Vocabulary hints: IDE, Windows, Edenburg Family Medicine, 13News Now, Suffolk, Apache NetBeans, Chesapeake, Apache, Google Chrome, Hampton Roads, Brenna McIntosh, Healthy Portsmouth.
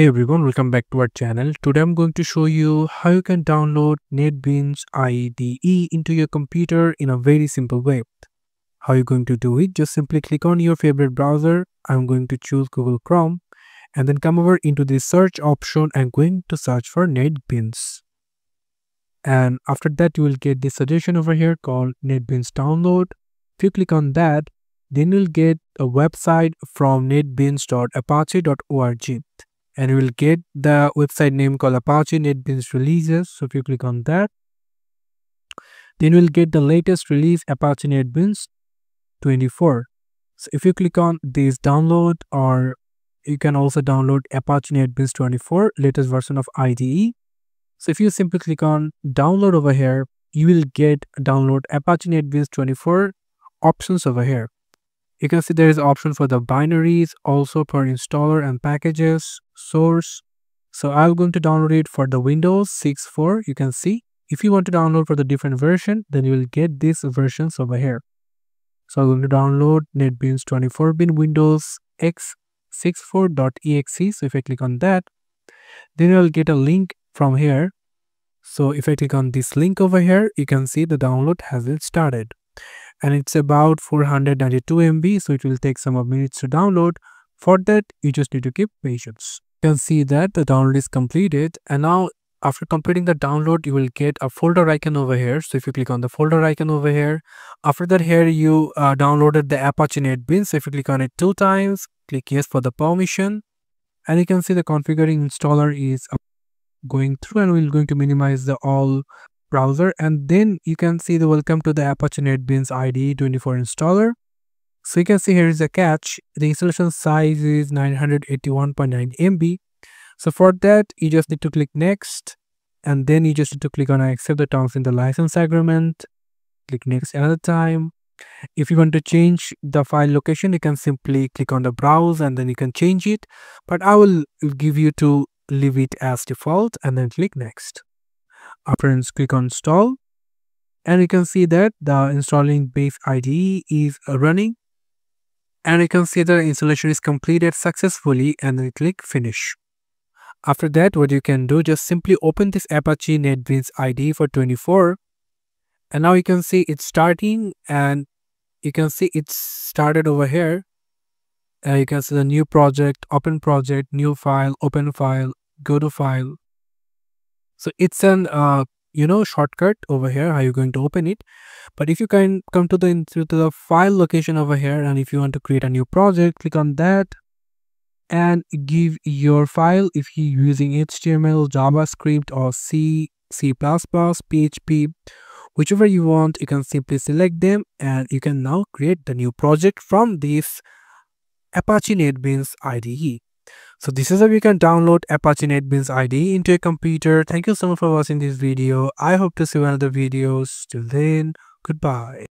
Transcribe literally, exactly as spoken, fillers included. Hey everyone, welcome back to our channel. Today I'm going to show you how you can download NetBeans I D E into your computer in a very simple way. How you're going to do it? Just simply click on your favorite browser. I'm going to choose Google Chrome and then come over into the search option and going to search for NetBeans. And after that you will get this suggestion over here called NetBeans download. If you click on that, then you'll get a website from netbeans dot apache dot org. And you will get the website name called Apache NetBeans Releases. So if you click on that, then you will get the latest release, Apache NetBeans twenty-four. So if you click on this download, or you can also download Apache NetBeans twenty-four, latest version of I D E. So if you simply click on download over here, you will get download Apache NetBeans twenty-four options over here. You can see there is option for the binaries, also for installer and packages, source. So I'm going to download it for the Windows six point four. You can see if you want to download for the different version, then you will get these versions over here. So I'm going to download NetBeans twenty-four bin Windows X six point four dot E X E. So if I click on that, then I'll get a link from here. So if I click on this link over here, you can see the download has been started. And it's about four hundred ninety-two M B, so it will take some minutes to download. For that, you just need to keep patience. You can see that the download is completed, and now after completing the download, you will get a folder icon over here. So if you click on the folder icon over here, after that here you uh, downloaded the Apache NetBeans. So if you click on it two times, click yes for the permission, and you can see the configuring installer is going through, and we're going to minimize the all browser, and then you can see the welcome to the Apache NetBeans I D E twenty-four installer. So you can see here is a catch. The installation size is nine hundred eighty-one point nine M B. So for that, you just need to click next, and then you just need to click on I accept the terms in the license agreement. Click next another time. If you want to change the file location, you can simply click on the browse and then you can change it. But I will give you to leave it as default and then click next. After click on install, and you can see that the installing base I D E is running, and you can see the installation is completed successfully, and then click finish. After that, what you can do, just simply open this Apache NetBeans I D E for twenty-four, and now you can see it's starting, and you can see it's started over here. Uh, you can see the new project, open project, new file, open file, go to file. So it's an, uh, you know, shortcut over here, how you're going to open it. But if you can come to the, to the file location over here, and if you want to create a new project, click on that and give your file. If you're using H T M L, JavaScript, or C, C plus plus, P H P, whichever you want, you can simply select them, and you can now create the new project from this Apache NetBeans I D E. So this is how you can download Apache NetBeans I D E into your computer. Thank you so much for watching this video. I hope to see you in another videos. Till then, goodbye.